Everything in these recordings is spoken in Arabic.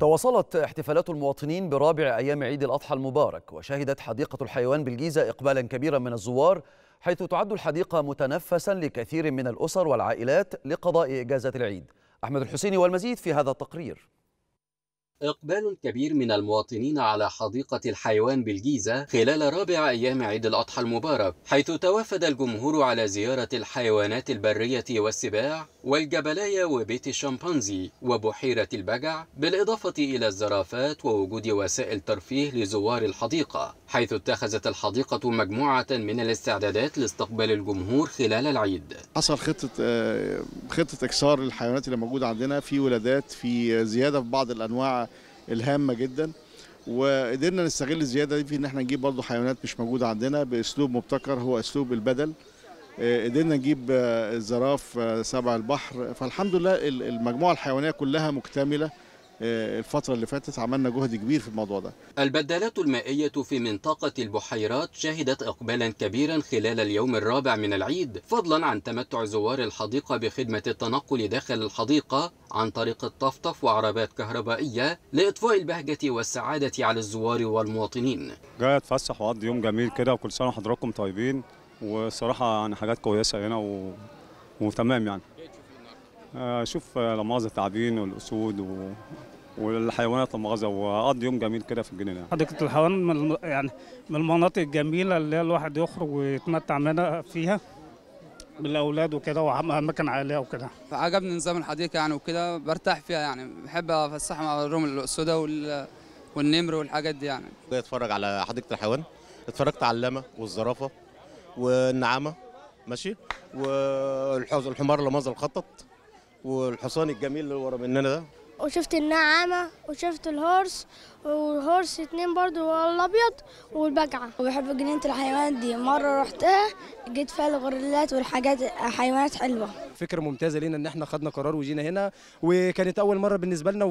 تواصلت احتفالات المواطنين برابع أيام عيد الأضحى المبارك، وشهدت حديقة الحيوان بالجيزة إقبالا كبيرا من الزوار، حيث تعد الحديقة متنفسا لكثير من الأسر والعائلات لقضاء إجازة العيد. أحمد الحسيني والمزيد في هذا التقرير. إقبال كبير من المواطنين على حديقة الحيوان بالجيزة خلال رابع أيام عيد الأضحى المبارك، حيث توافد الجمهور على زيارة الحيوانات البرية والسباع والجبلاية وبيت الشمبانزي وبحيرة البجع، بالإضافة إلى الزرافات ووجود وسائل ترفيه لزوار الحديقة، حيث اتخذت الحديقة مجموعة من الاستعدادات لاستقبال الجمهور خلال العيد. حصل خطة إكسار للحيوانات اللي موجودة عندنا، في ولادات، في زيادة في بعض الأنواع الهامة جدا، وقدرنا نستغل الزيادة دي في ان احنا نجيب برضو حيوانات مش موجودة عندنا باسلوب مبتكر هو اسلوب البدل. قدرنا نجيب الزراف سبع البحر، فالحمد لله المجموعة الحيوانية كلها مكتملة. الفترة اللي فاتت عملنا جهد كبير في الموضوع ده. البدالات المائية في منطقة البحيرات شهدت إقبالا كبيرا خلال اليوم الرابع من العيد، فضلا عن تمتع زوار الحديقة بخدمة التنقل داخل الحديقة عن طريق الطفطف وعربات كهربائية لإطفاء البهجة والسعادة على الزوار والمواطنين. جاي أتفسح وأقضي يوم جميل كده، وكل سنة وحضراتكم طيبين، والصراحة يعني حاجات كويسة هنا وتمام يعني. شوف لمؤاخذة التعابين والأسود والحيوانات المؤاخذة، وقضي يوم جميل كده في الجنينة. حديقة الحيوان من المناطق الجميلة اللي الواحد يخرج ويتمتع منها فيها بالأولاد وكده، وأماكن عائلية وكده. عجبني نظام الحديقة يعني وكده، برتاح فيها يعني، بحب أفسحهم على الرمل السوداء والنمر والحاجات دي يعني. جاي أتفرج على حديقة الحيوان، اتفرجت على اللمة والزرافة والنعامة ماشي، والحمار اللي مازال خطط، والحصان الجميل اللي ورا مننا ده، وشفت النعامه وشفت الهورس، والهورس اتنين برضو الابيض والبجعه. وبحب جنينه الحيوانات دي، مره رحتها جيت فيها الغوريلات والحاجات حيوانات حلوه. فكره ممتازه لينا ان احنا خدنا قرار وجينا هنا، وكانت اول مره بالنسبه لنا،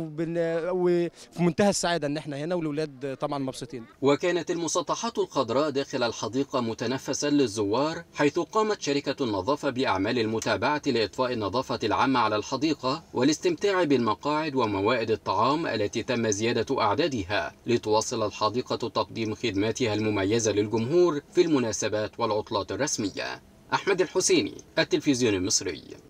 وفي منتهى السعاده ان احنا هنا والاولاد طبعا مبسوطين. وكانت المسطحات الخضراء داخل الحديقه متنفسا للزوار، حيث قامت شركه النظافه باعمال المتابعه لاطفاء النظافه العامه على الحديقه والاستمتاع بالمقاعد وموائد الطعام التي تم زياده اعدادها لتواصل الحديقه تقديم خدماتها المميزه للجمهور في المناسبات والعطلات الرسميه. احمد الحسيني، التلفزيون المصري.